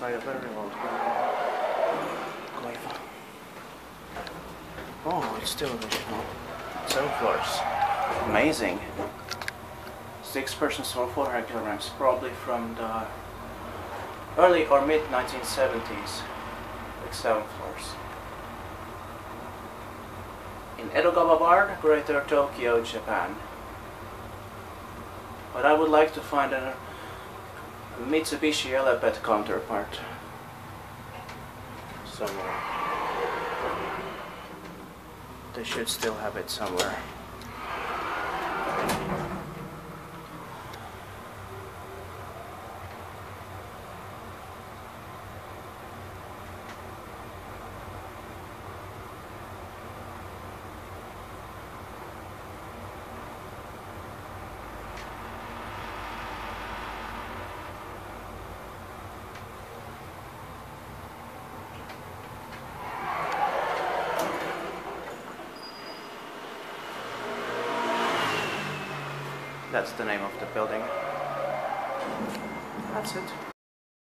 say of everyone's clever. Oh, it's still original. Cell floors. Amazing. 6-person cell floor regular ramps, probably from the early or mid 1970s. Like 7 floors. In Edogawa Ward, Greater Tokyo, Japan. But I would like to find a Mitsubishi Elepet counterpart somewhere. They should still have it somewhere. That's the name of the building. That's it.